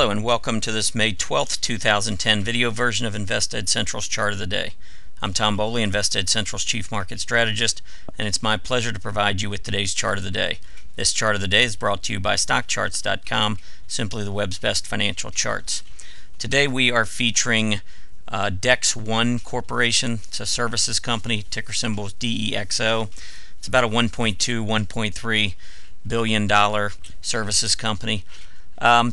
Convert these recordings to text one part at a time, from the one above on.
Hello and welcome to this May 12th, 2010 video version of Invested Central's Chart of the Day. I'm Tom Bowley, Invested Central's Chief Market Strategist, and it's my pleasure to provide you with today's Chart of the Day. This Chart of the Day is brought to you by StockCharts.com, simply the web's best financial charts. Today we are featuring DexOne Corporation. It's a services company, ticker symbol is DEXO. It's about a $1.2, $1.3 billion services company.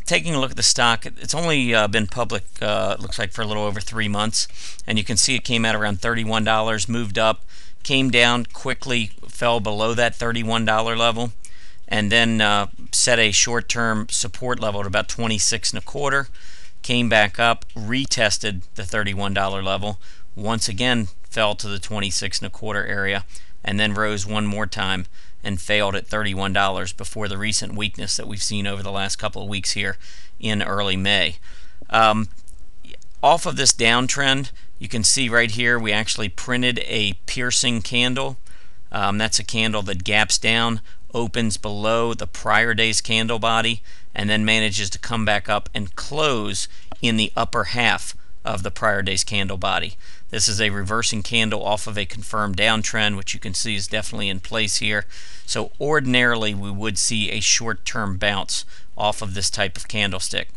Taking a look at the stock, it's only been public, looks like, for a little over 3 months, and you can see it came out around $31, moved up, came down quickly, fell below that $31 level, and then set a short-term support level at about 26 and a quarter, came back up, retested the $31 level, once again fell to the 26 and a quarter area, and then rose one more time and failed at $31 before the recent weakness that we've seen over the last couple of weeks here in early May. Off of this downtrend, you can see right here we actually printed a piercing candle. That's a candle that gaps down, opens below the prior day's candle body, and then manages to come back up and close in the upper half of the prior day's candle body. This is a reversing candle off of a confirmed downtrend, which you can see is definitely in place here. So ordinarily we would see a short-term bounce off of this type of candlestick.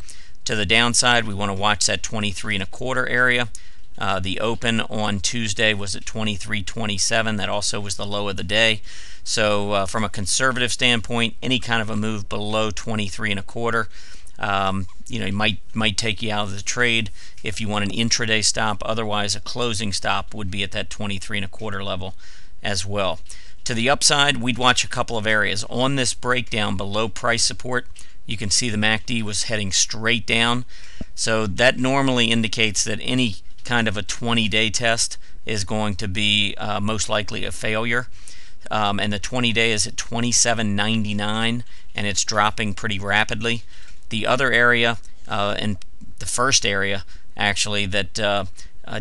To the downside, we want to watch that 23 and a quarter area. The open on Tuesday was at 23.27. That also was the low of the day. So from a conservative standpoint, any kind of a move below 23 and a quarter, it might take you out of the trade if you want an intraday stop. Otherwise, a closing stop would be at that 23 and a quarter level as well. To the upside, we'd watch a couple of areas. On this breakdown below price support, you can see the MACD was heading straight down. So that normally indicates that any kind of a 20-day test is going to be most likely a failure. And the 20-day is at 27.99, and it's dropping pretty rapidly. The other area, and the first area actually, that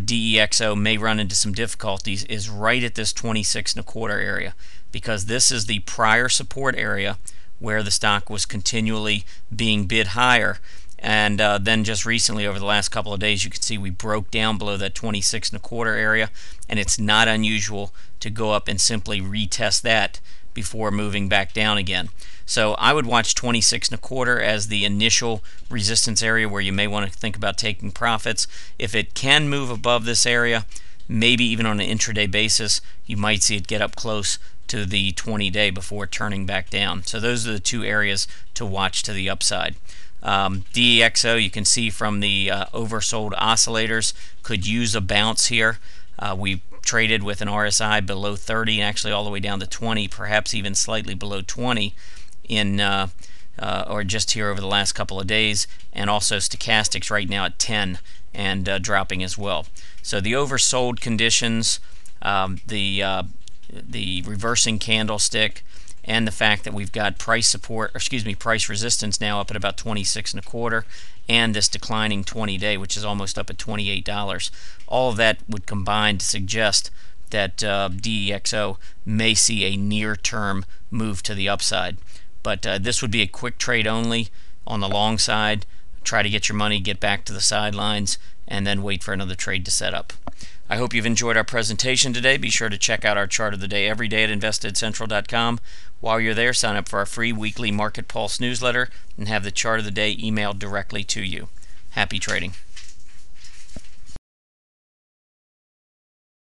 DEXO may run into some difficulties is right at this 26 and a quarter area, because this is the prior support area where the stock was continually being bid higher. And then just recently, over the last couple of days, you can see we broke down below that 26 and a quarter area, and it's not unusual to go up and simply retest that before moving back down again. So I would watch 26 and a quarter as the initial resistance area where you may want to think about taking profits. If it can move above this area, maybe even on an intraday basis, you might see it get up close to the 20-day before turning back down. So those are the two areas to watch to the upside. DEXO, you can see from the oversold oscillators, could use a bounce here. We traded with an RSI below 30, actually all the way down to 20, perhaps even slightly below 20 in or just here over the last couple of days, and also stochastics right now at 10 and dropping as well. So the oversold conditions, the reversing candlestick, and the fact that we've got price support, or excuse me, price resistance now up at about 26 and a quarter, and this declining 20-day, which is almost up at $28. All of that would combine to suggest that DEXO may see a near-term move to the upside. But this would be a quick trade only on the long side. Try to get your money, get back to the sidelines, and then wait for another trade to set up. I hope you've enjoyed our presentation today. Be sure to check out our Chart of the Day every day at InvestedCentral.com. While you're there, sign up for our free weekly Market Pulse newsletter and have the Chart of the Day emailed directly to you. Happy trading.